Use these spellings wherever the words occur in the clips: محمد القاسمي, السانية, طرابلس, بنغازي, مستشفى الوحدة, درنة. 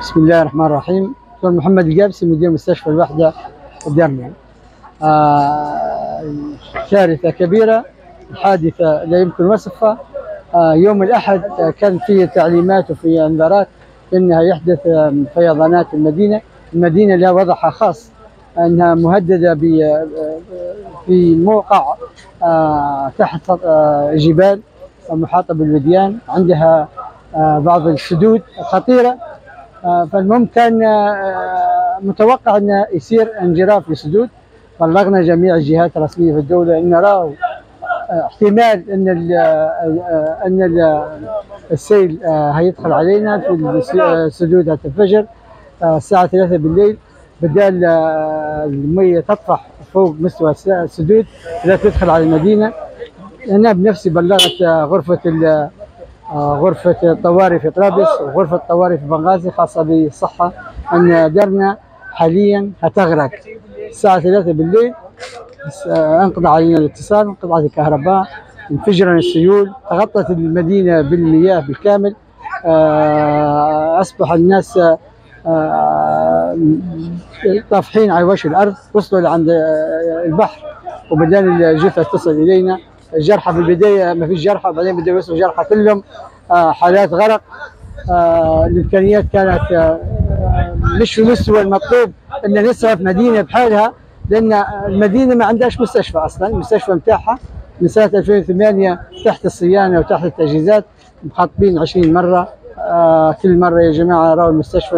بسم الله الرحمن الرحيم. دكتور محمد القاسمي مدير مستشفى الوحدة درنة. كارثة كبيرة، حادثة لا يمكن وصفها. يوم الأحد كان فيه تعليمات وفي انذارات أنها يحدث فيضانات المدينة لها وضعها خاص، أنها مهددة في موقع تحت جبال محاطة بالوديان، عندها بعض السدود خطيرة. فالمهم كان متوقع أن يصير انجراف للسدود. بلغنا جميع الجهات الرسمية في الدولة أن نراه احتمال أن السيل هيدخل علينا في السدود هتنفجر الساعة 3 بالليل، بدال المية تطفح فوق مستوى السدود لا تدخل على المدينة. أنا بنفسي بلغت غرفة الطوارئ في طرابلس وغرفة الطوارئ في بنغازي خاصة بالصحة أن درنا حاليا هتغرق الساعة 3 بالليل. انقطع علينا الاتصال، انقطعت الكهرباء، انفجرنا السيول، تغطت المدينة بالمياه بالكامل. أصبح الناس طافحين على وجه الأرض، وصلوا لعند البحر وبدأنا الجثث تصل إلينا. الجرحى في البداية ما فيش جرحى، بعدين بدأوا يوصلوا جرحى كلهم. حالات غرق. الإمكانيات كانت مش في المستوى المطلوب أن نصرف مدينة بحالها، لأن المدينة ما عندهاش مستشفى أصلا. المستشفى متاعها من سنة 2008 تحت الصيانة وتحت التجهيزات، مخاطبين 20 مرة. كل مرة يا جماعة راهو المستشفى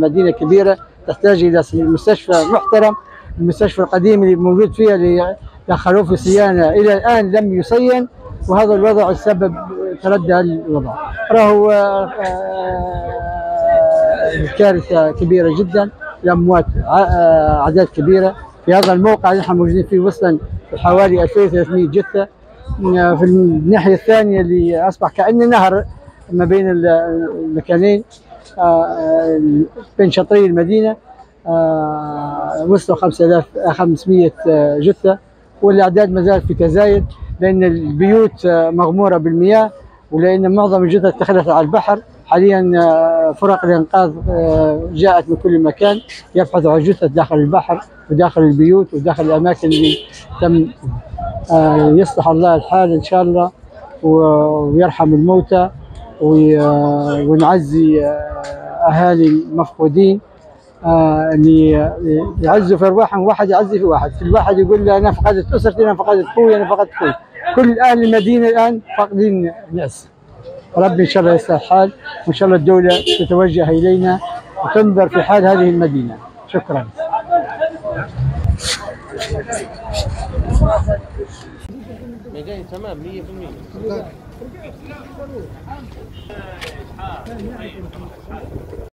مدينة كبيرة تحتاج إلى مستشفى محترم. المستشفى القديم اللي موجود فيها اللي دخلوه في صيانة إلى الآن لم يصين، وهذا الوضع السبب تردى الوضع. راهو الكارثة كبيرة جدا، الأموات أعداد كبيرة. في هذا الموقع اللي احنا موجودين فيه وصلا حوالي 2300 جثة. في الناحية الثانية اللي أصبح كأن نهر ما بين المكانين بين شطري المدينة، وصلوا 5500 جثة، والأعداد ما زالت في تزايد لأن البيوت مغمورة بالمياه، ولأن معظم الجثث تخلت على البحر. حاليا فرق الإنقاذ جاءت من كل مكان يبحث عن الجثث داخل البحر وداخل البيوت وداخل الأماكن اللي تم. يصلح الله الحال إن شاء الله ويرحم الموتى ونعزي أهالي المفقودين. اللي يعزوا في أرواحهم، واحد يعزي في واحد، كل واحد يقول له أنا فقدت أسرتي، أنا فقدت خوي، أنا فقدت خوي. كل أهل المدينة الآن فاقدين ناس. ربي إن شاء الله يصلح الحال، وإن شاء الله الدولة تتوجه إلينا وتنظر في حال هذه المدينة. شكرا. مجاي تمام 100%.